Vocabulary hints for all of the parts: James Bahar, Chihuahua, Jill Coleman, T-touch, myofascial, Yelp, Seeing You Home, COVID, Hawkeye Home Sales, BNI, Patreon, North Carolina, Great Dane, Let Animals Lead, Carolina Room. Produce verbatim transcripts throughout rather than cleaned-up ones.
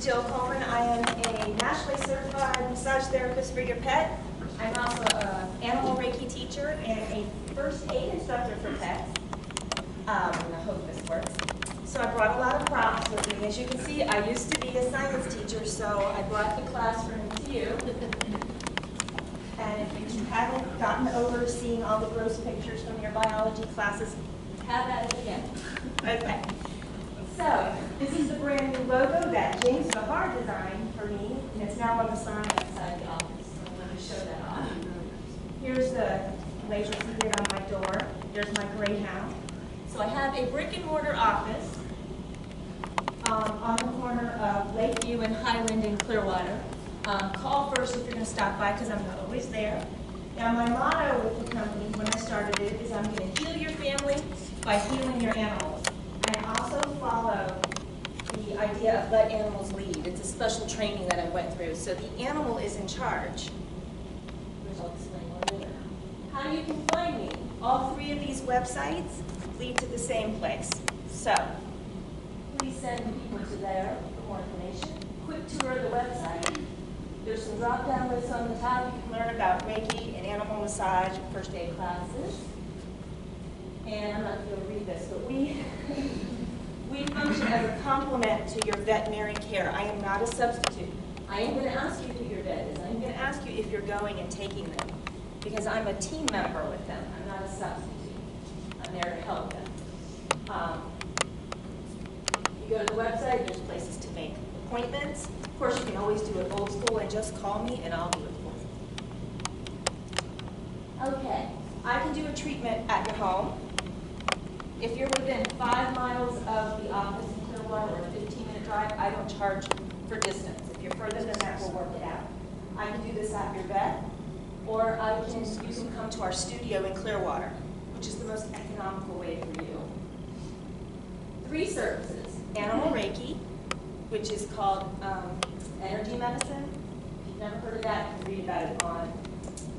is Jill Coleman. I am a nationally certified massage therapist for your pet. I'm also an animal Reiki teacher and a first aid instructor for pets. Um, I hope this works. So I brought a lot of props with me. As you can see, I used to be a science teacher, so I brought the classroom to you. And if you haven't gotten over seeing all the gross pictures from your biology classes, have at it again. Okay. So this is the brand new logo that James Bahar designed for me, and it's now on the sign outside the office. So I'm going to show that off. Here's the laser seated on my door. There's my greyhound. So I have a brick and mortar office um, on the corner of Lakeview and Highland in Clearwater. Um, call first if you're going to stop by because I'm not always there. Now my motto with the company when I started it is I'm going to heal your family by healing your animals. I also follow the idea of Let Animals Lead. It's a special training that I went through. So the animal is in charge. How you can find me? All three of these websites lead to the same place. So please send people to there for more information. Quick tour of the website. There's some drop-down lists on the top. You can learn about Reiki and animal massage and first aid classes. And I'm not going to read this, but we, we function as a complement to your veterinary care. I am not a substitute. I am going to ask you who your vet is. I'm going to ask you if you're going and taking them, because I'm a team member with them. I'm not a substitute. I'm there to help them. Um, you go to the website, there's places to make appointments. Of course, you can always do it old school and just call me and I'll do it for you. Okay. I can do a treatment at your home. If you're within five miles of the office in Clearwater or a fifteen minute drive, I don't charge for distance. If you're further than that, we'll work it out. I can do this at your vet, or I can, you can come to our studio in Clearwater, which is the most economical way for you. Three services: animal Reiki, which is called um, energy medicine. If you've never heard of that, you can read about it on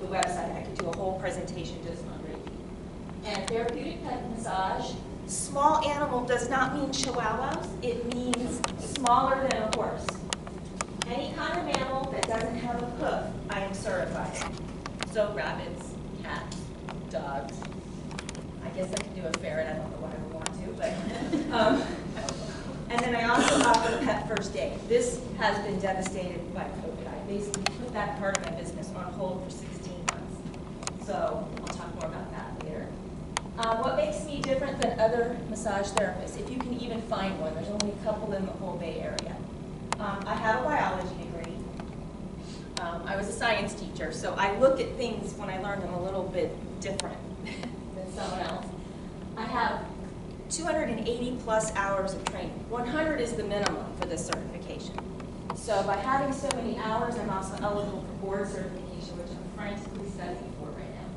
the website. I could do a whole presentation just on Reiki. And therapeutic pet massage. Small animal does not mean chihuahuas. It means smaller than a horse. Any kind of mammal that doesn't have a hoof, I am certified. So rabbits, cats, dogs. I guess I can do a ferret. I don't know why I would want to, but. Um, and then I also offer pet first aid. This has been devastated by COVID. I basically put that part of my business on hold for sixteen months. So we'll talk more about that later. Uh, what makes me different than other massage therapists, if you can even find one? There's only a couple in the whole Bay Area. Um, I have a biology degree. Um, I was a science teacher, so I look at things when I learn them a little bit different than someone else. I have two hundred eighty plus hours of training. one hundred is the minimum for this certification. So by having so many hours, I'm also eligible for board certification, which I'm frantically studying for right now.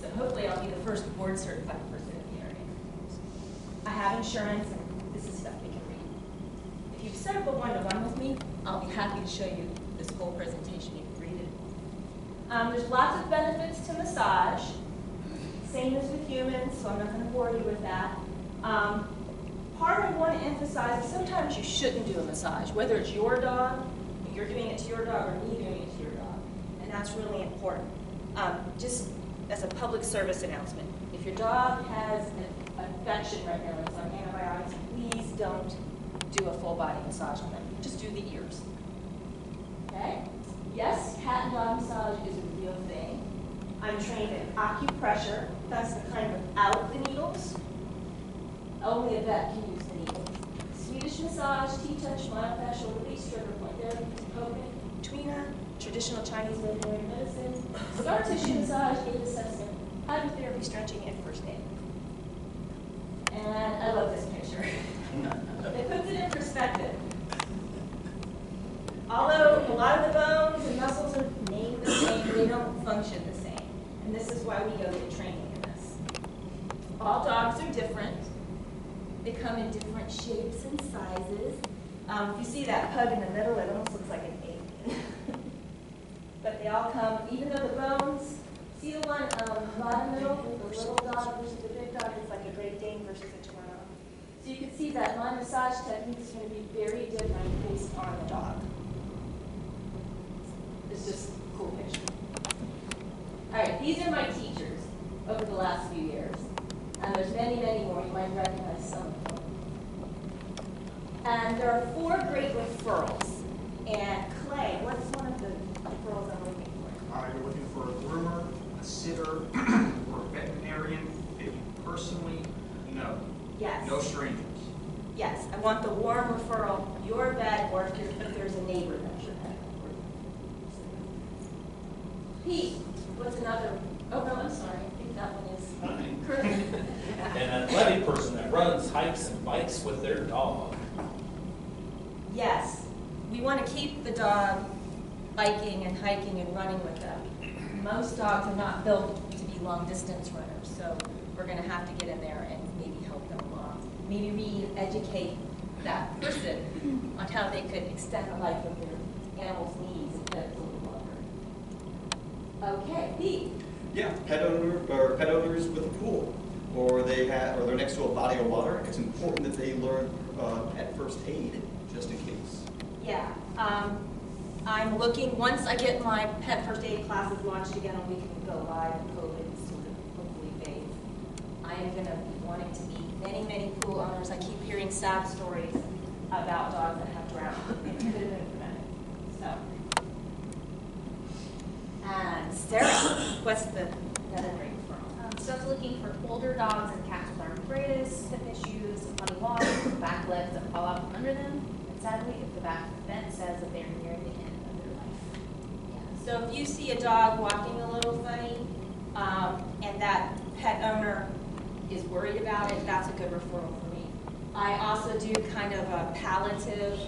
So hopefully I'll be the first board certified person in the area. I have insurance, and this is stuff we can read. If you've set up a one-to-one with me, I'll be happy to show you this whole presentation. You can read it. Um, there's lots of benefits to massage. Same as with humans, so I'm not going to bore you with that. Um, part I want to emphasize is sometimes you shouldn't do a massage, whether it's your dog, you're doing it to your dog, or me doing it to your dog, and that's really important. Um, just as a public service announcement, if your dog has an infection right now that's on antibiotics, please don't do a full body massage on them. Just do the ears. Okay? Yes, cat and dog massage is a real thing. I'm trained in acupressure. That's the kind without the needles. Only a vet can use the needle. Swedish massage, T-touch, myofascial release, trigger point therapy, poking, twina, traditional Chinese veterinary medicine, scar tissue massage, aid assessment, hydrotherapy, stretching, and first aid. And I love this picture. It puts it in perspective. Although a lot of the bones and muscles are named the same, they don't function the same. And this is why we go to training in this. All dogs are different. They come in different shapes and sizes. Um, if you see that pug in the middle, it almost looks like an ape. But they all come, even though the bones, see the one um, bottom middle with the little dog versus the big dog, it's like a Great Dane versus a Chihuahua. So you can see that my massage technique is going to be very different based on the dog. it's just a cool picture. All right, these are my teachers over the last few years. And there's many, many more. You might recognize some of them. And there are four great referrals. And Clay, what's one of the referrals I'm looking for? Uh, you're looking for a groomer, a sitter, or a veterinarian that you personally know. Yes. No strangers. Yes, I want the warm referral, your vet, or if, you're, if there's a neighbor that's your vet. Pete, what's another? Oh, no, I'm sorry. I think that one is mine. Correct. And an athletic person that runs, hikes, and bikes with their dog. Yes. We want to keep the dog biking and hiking and running with them. Most dogs are not built to be long-distance runners, so we're going to have to get in there and maybe help them along. Maybe re-educate that person on how they could extend the life of their animal's knees if that's a little longer. Okay, Pete. Yeah, pet owner or pet owners with a pool, or they have, or they're next to a body of water. It's important that they learn uh, pet first aid just in case. Yeah, um, I'm looking, once I get my pet first aid classes launched again and we can go live and COVID is sort of hopefully fade, I am going to be wanting to meet many, many pool owners. I keep hearing sad stories about dogs that have drowned. It could have been prevented. So. And Sarah, what's the other great referral? Um, so I was looking for older dogs and cats with arthritis, hip issues, funny walks, back legs that fall out from under them. Sadly, if the back fence says that they're nearing the end of their life. Yeah. So if you see a dog walking a little funny um, and that pet owner is worried about it, that's a good referral for me. I also do kind of a palliative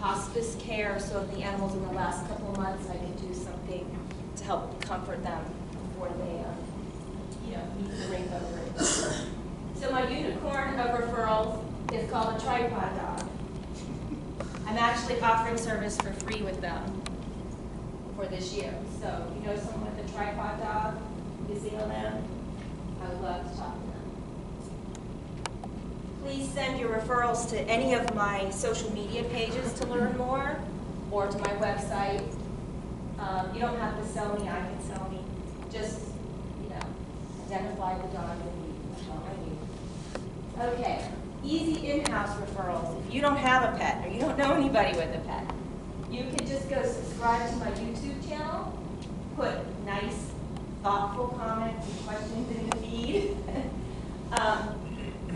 hospice care, so if the animal's in the last couple of months, I can do something to help comfort them before they uh, you know, meet the rainbow bridge. So my unicorn of referrals is called a tripod dog. I'm actually offering service for free with them for this year. So you know someone with a tripod dog, you see them, I would love to talk to them. Please send your referrals to any of my social media pages to learn more or to my website. Um, you don't have to sell me, I can sell me. Just, you know, identify the dog and you. Okay. Easy in-house referrals. If you don't have a pet or you don't know anybody with a pet, you can just go subscribe to my YouTube channel, put nice, thoughtful comments and questions in the feed. um,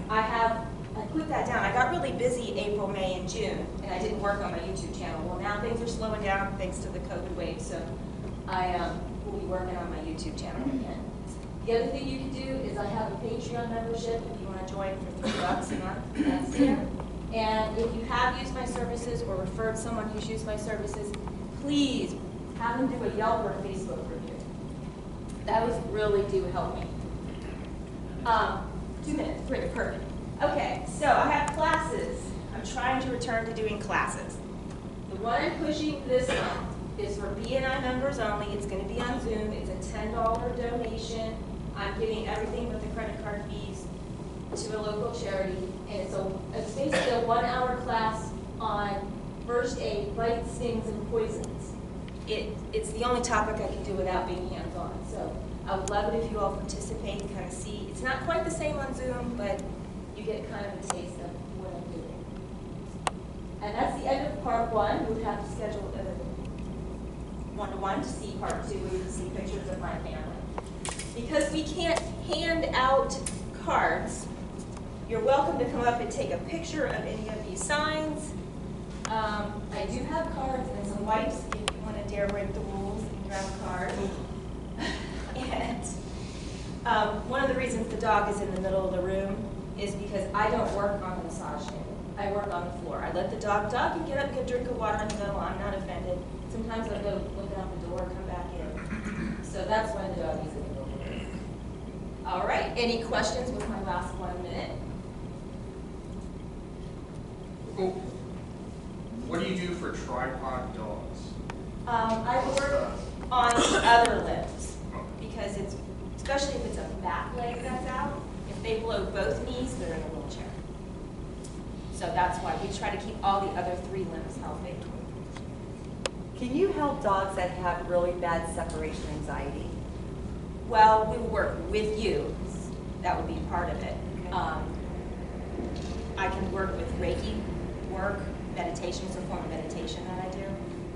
I have, I put that down. I got really busy April, May, and June, and I didn't work on my YouTube channel. Well, now things are slowing down thanks to the COVID wave, so I um, will be working on my YouTube channel again. The other thing you can do is I have a Patreon membership if you want to join for three bucks a month. That's there. And if you have used my services or referred someone who's used my services, please have them do a Yelp or a Facebook review. That would really do help me. Um, two minutes, three, perfect. Okay, so I have classes. I'm trying to return to doing classes. The one I'm pushing this month is for B N I members only. It's going to be on Zoom. It's a ten dollar donation. I'm giving everything but the credit card fees to a local charity, and it's, a, it's basically a one-hour class on first aid, bites, stings, and poisons. It, it's the only topic I can do without being hands-on, so I would love it if you all participate and kind of see. It's not quite the same on Zoom, but you get kind of a taste of what I'm doing. And that's the end of part one. We'll have to schedule a one-to-one to see part two, where you can see pictures of my family. Because we can't hand out cards, you're welcome to come up and take a picture of any of these signs. Um, I do have cards and some wipes if you want to dare break the rules and grab a card. And um, one of the reasons the dog is in the middle of the room is because I don't work on the massage table. I work on the floor. I let the dog, dog can get up, get a drink of water, and go. I'm not offended. Sometimes I'll go look out the door, come back in. So that's why the dog is in the middle of the room. All right, any questions with my last one minute? Cool. What do you do for tripod dogs? Um, I work on the other limbs because it's, especially if it's a back leg that's out, if they blow both knees, they're in a wheelchair. So that's why we try to keep all the other three limbs healthy. Can you help dogs that have really bad separation anxiety? Well, we work with you. That would be part of it. Okay. Um, I can work with Reiki work, meditation is a form of meditation that I do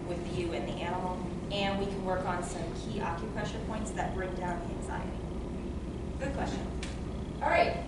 with you and the animal, and we can work on some key acupressure points that bring down the anxiety. Good question. All right.